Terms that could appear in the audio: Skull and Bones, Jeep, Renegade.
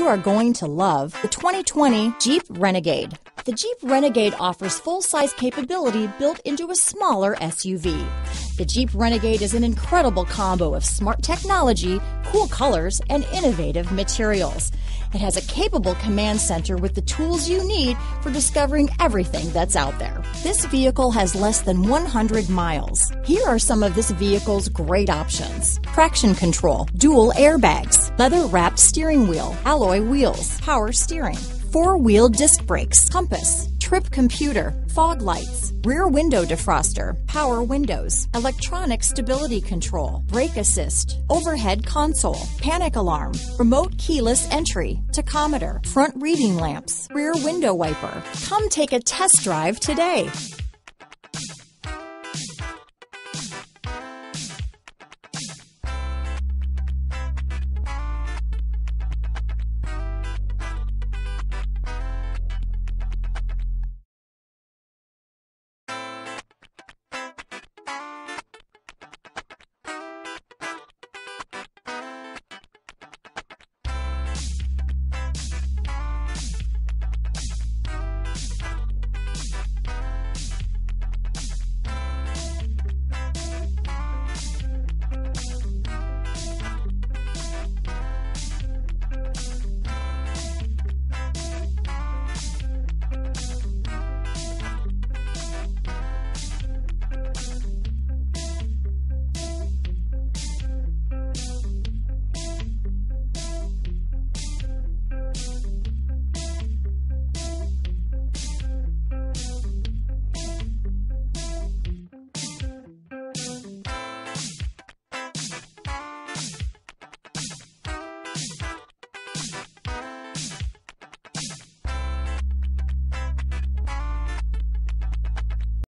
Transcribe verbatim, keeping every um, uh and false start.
you are going to love the twenty twenty Jeep Renegade. The Jeep Renegade offers full-size capability built into a smaller S U V. The Jeep Renegade is an incredible combo of smart technology, cool colors, and innovative materials. It has a capable command center with the tools you need for discovering everything that's out there. This vehicle has less than one hundred miles. Here are some of this vehicle's great options: traction control, dual airbags, leather-wrapped steering wheel, alloy wheels, power steering, four-wheel disc brakes, compass, trip computer, fog lights, rear window defroster, power windows, electronic stability control, brake assist, overhead console, panic alarm, remote keyless entry, tachometer, front reading lamps, rear window wiper. Come take a test drive today.